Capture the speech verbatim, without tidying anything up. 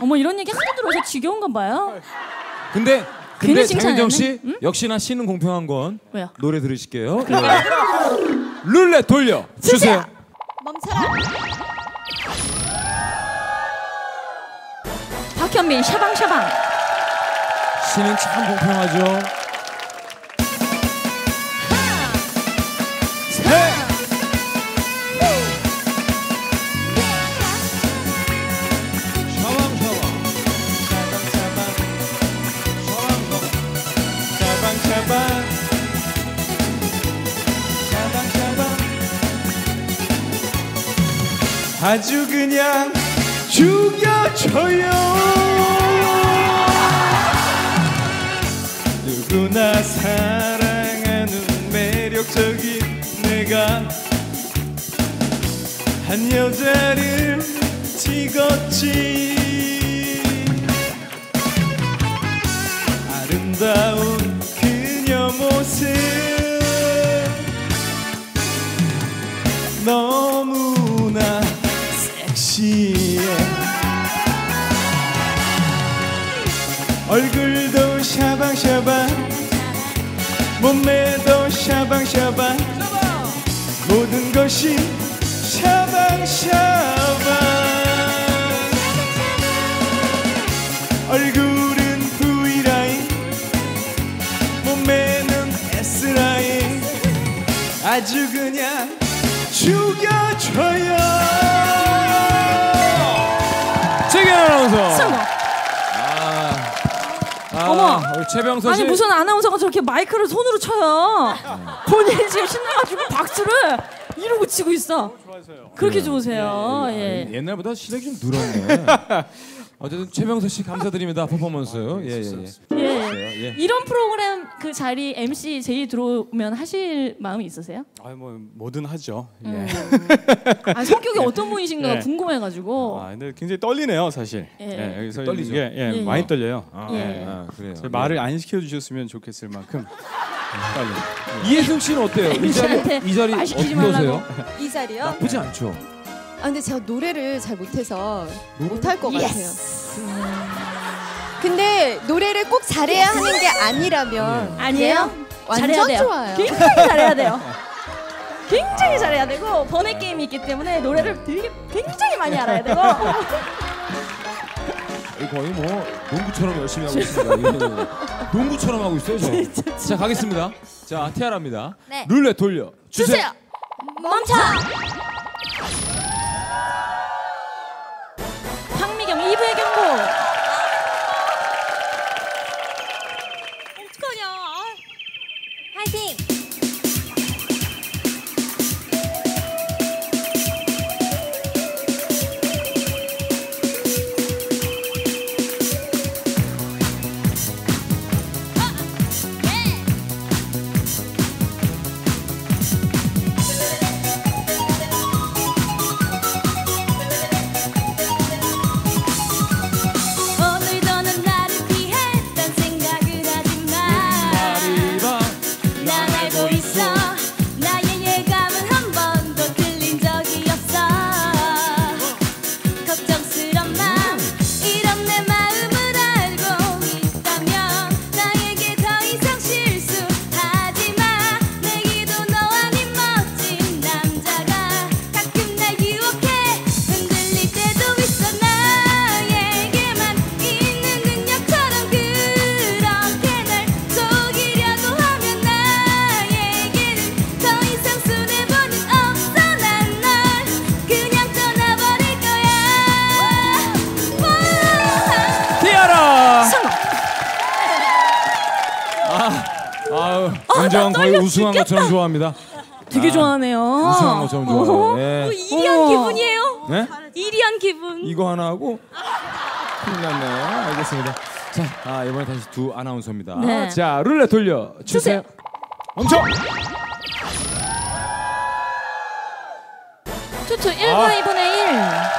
어머 이런 얘기 하도 들어서 지겨운가 봐요. 근데 근데 장현정 씨 응? 역시나 씨는 공평한 건 왜요? 노래 들으실게요. 룰렛 돌려 주세요. 멈춰라. 박현빈 샤방샤방. 씨는 참 공평하죠. 아주 그냥 죽여줘요. 누구나 사랑하는 매력적인 내가 한 여자를 찍었지. 아름다운 그녀 모습 너무나 얼굴도 샤방샤방 몸매도 샤방샤방 모든 것이 샤방샤방. 얼굴은 V라인 몸매는 S라인 아주 그냥 죽여줘요. 아, 아, 어머, 최병서 씨. 아니 무슨 아나운서가 저렇게 마이크를 손으로 쳐요. 본인이 지금 신나가지고 박수를 이러고 치고 있어. 좋아하세요. 그렇게 네. 좋으세요. 네. 네. 예. 옛날보다 시력이 좀 늘었네. 어쨌든 최병서 씨 감사드립니다. 퍼포먼스. 아, 예, 예, 예. 예. 예. 이런 프로그램 그 자리 엠씨 제이 들어오면 하실 마음이 있으세요? 아, 뭐 뭐든 하죠. 음. 예. 아, 성격이 어떤 분이신가가 예. 궁금해가지고. 아, 근데 굉장히 떨리네요, 사실. 예, 예. 예 여기서 떨리죠. 예, 예, 예. 많이 떨려요. 아, 예. 예. 아, 그래요. 제 말을 안 시켜주셨으면 좋겠을 만큼. 떨려요. 예. 이혜승 씨는 어때요? 이 자리, 이 자리 어떠세요? 이 자리요? 나쁘지 않죠. 아 근데 제가 노래를 잘 못해서 못할 것 같아요. 음. 근데 노래를 꼭 잘해야 예스. 하는 게 아니라면 아니에요? 완전 돼요. 좋아요. 굉장히 잘해야 돼요. 굉장히 잘해야 되고 번외 게임이 있기 때문에 노래를 되게 굉장히 많이 알아야 되고 거의 뭐 농구처럼 열심히 하고 있습니다. 농구처럼 하고 있어요 저. 진짜, 진짜. 자 가겠습니다. 자 티아라입니다. 네. 룰렛 돌려 주세요. 주세요. 멈춰. 황미경 이 부의 경고. 어떡하냐. 화이팅. 은정 거의 우승한 것처럼 좋아합니다. 되게 아, 좋아하네요. 우승한 것처럼 좋아해요. 네. 뭐 이리한 기분이에요. 네? 이리한 기분. 이거 하나 하고 큰일 났네요. 알겠습니다. 자, 아, 이번에 다시 두 아나운서입니다. 네. 자, 룰렛 돌려 주세요. 주세요. 멈춰. 투투 일 분의 아. 이분의 일.